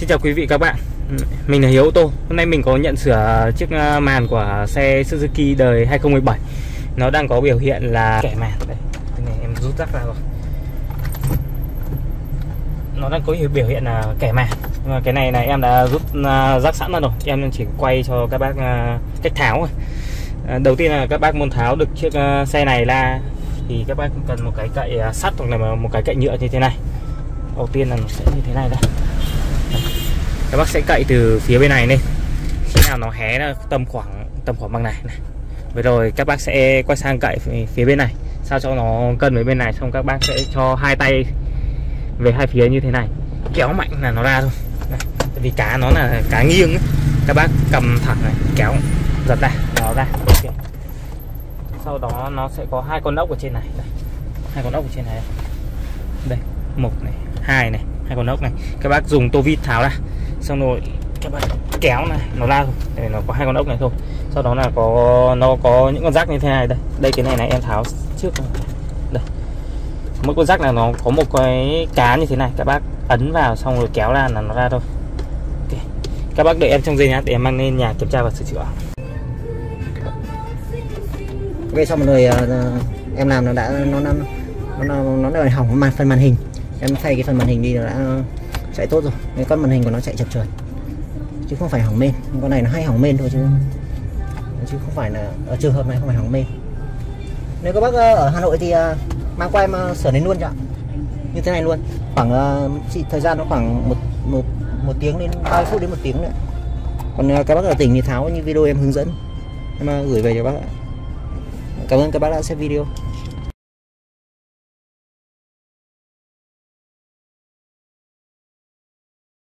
Xin chào quý vị các bạn, mình là Hiếu Ô Tô. Hôm nay mình có nhận sửa chiếc màn của xe Suzuki đời 2017. Nó đang có biểu hiện là kẻ màn. Đây, cái này em rút rác ra rồi. Nó đang có biểu hiện là kẻ màn. Mà cái này là em đã rút rác sẵn ra rồi. Em chỉ quay cho các bác cách tháo rồi. Đầu tiên là các bác muốn tháo được chiếc xe này là thì các bác cần một cái cậy sắt hoặc là một cái cậy nhựa như thế này. Đầu tiên là nó sẽ như thế này đây. Các bác sẽ cậy từ phía bên này lên, khi nào nó hé là tầm khoảng bằng này, này. Vậy rồi các bác sẽ quay sang cậy phía bên này, sao cho nó cân với bên này, xong các bác sẽ cho hai tay về hai phía như thế này, kéo mạnh là nó ra thôi. Này, tại vì cá nó là cá nghiêng ấy. Các bác cầm thẳng này, kéo giật ra nó ra. Okay. Sau đó nó sẽ có hai con ốc ở trên này, đây. Hai con ốc ở trên này, đây một này, hai này, hai con ốc này. Các bác dùng tô vít tháo ra. Xong rồi các bạn kéo này nó ra thôi, để nó có hai con ốc này thôi. Sau đó là nó có những con rác như thế này đây. Đây cái này này em tháo trước đây. Mỗi con rác là nó có một cái cá như thế này, các bác ấn vào xong rồi kéo ra là nó ra thôi. Okay. Các bác đợi em trong giây nhá, để em mang lên nhà kiểm tra và sửa chữa. Ok, xong rồi em làm nó đã hỏng phần màn hình. Em thay cái phần màn hình đi nó đã chạy tốt rồi, cái con màn hình của nó chạy chập chờn chứ không phải hỏng mên. Con này nó hay hỏng mên thôi chứ không phải là ở trường hợp này không phải hỏng mên. Nếu các bác ở Hà Nội thì mang qua em sửa đến luôn cho ạ, như thế này luôn, khoảng thời gian nó khoảng một tiếng đến 30 phút đến một tiếng nữa. Còn các bác ở tỉnh thì tháo như video em hướng dẫn em gửi về cho các bác ạ. Cảm ơn các bác đã xem video.